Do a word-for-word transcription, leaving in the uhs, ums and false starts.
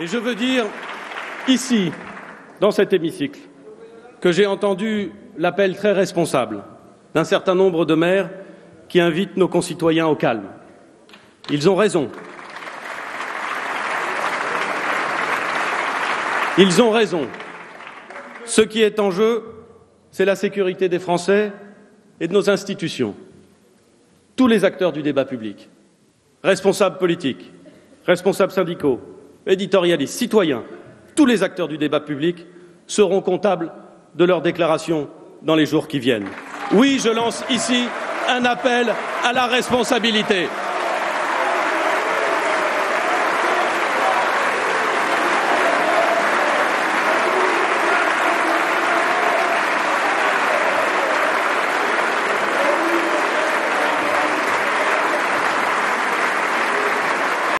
Et je veux dire, ici, dans cet hémicycle, que j'ai entendu l'appel très responsable d'un certain nombre de maires qui invitent nos concitoyens au calme. Ils ont raison. Ils ont raison. Ce qui est en jeu, c'est la sécurité des Français et de nos institutions. Tous les acteurs du débat public, responsables politiques, responsables syndicaux, éditorialistes, citoyens, tous les acteurs du débat public seront comptables de leurs déclarations dans les jours qui viennent. Oui, je lance ici un appel à la responsabilité.